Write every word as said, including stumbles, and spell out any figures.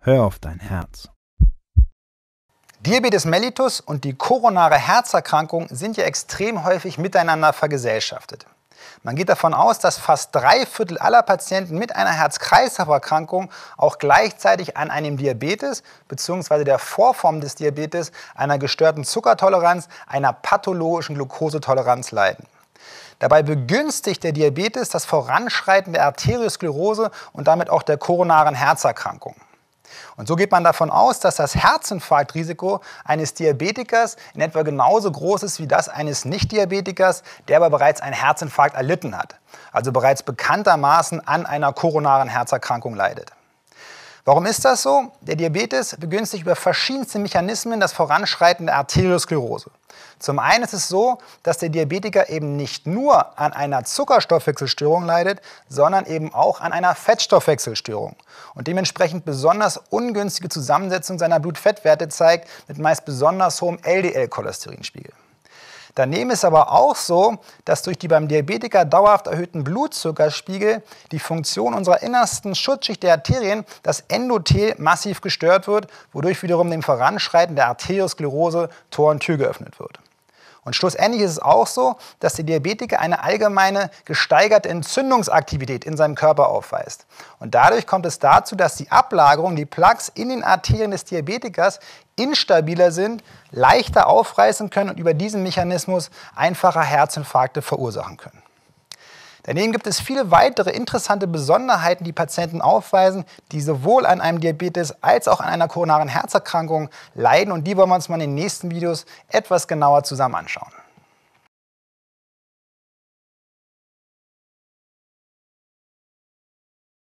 Hör auf dein Herz. Diabetes mellitus und die koronare Herzerkrankung sind ja extrem häufig miteinander vergesellschaftet. Man geht davon aus, dass fast drei Viertel aller Patienten mit einer Herz-Kreislauf-Erkrankung auch gleichzeitig an einem Diabetes bzw. der Vorform des Diabetes, einer gestörten Zuckertoleranz, einer pathologischen Glukosetoleranz leiden. Dabei begünstigt der Diabetes das Voranschreiten der Arteriosklerose und damit auch der koronaren Herzerkrankung. Und so geht man davon aus, dass das Herzinfarktrisiko eines Diabetikers in etwa genauso groß ist wie das eines Nicht-Diabetikers, der aber bereits einen Herzinfarkt erlitten hat, also bereits bekanntermaßen an einer koronaren Herzerkrankung leidet. Warum ist das so? Der Diabetes begünstigt über verschiedenste Mechanismen das Voranschreiten der Arteriosklerose. Zum einen ist es so, dass der Diabetiker eben nicht nur an einer Zuckerstoffwechselstörung leidet, sondern eben auch an einer Fettstoffwechselstörung und dementsprechend besonders ungünstige Zusammensetzung seiner Blutfettwerte zeigt mit meist besonders hohem L D L-Cholesterinspiegel. Daneben ist aber auch so, dass durch die beim Diabetiker dauerhaft erhöhten Blutzuckerspiegel die Funktion unserer innersten Schutzschicht der Arterien, das Endothel, massiv gestört wird, wodurch wiederum dem Voranschreiten der Arteriosklerose Tor und Tür geöffnet wird. Und schlussendlich ist es auch so, dass der Diabetiker eine allgemeine gesteigerte Entzündungsaktivität in seinem Körper aufweist. Und dadurch kommt es dazu, dass die Ablagerungen, die Plaques in den Arterien des Diabetikers instabiler sind, leichter aufreißen können und über diesen Mechanismus einfacher Herzinfarkte verursachen können. Daneben gibt es viele weitere interessante Besonderheiten, die Patienten aufweisen, die sowohl an einem Diabetes als auch an einer koronaren Herzerkrankung leiden, und die wollen wir uns mal in den nächsten Videos etwas genauer zusammen anschauen.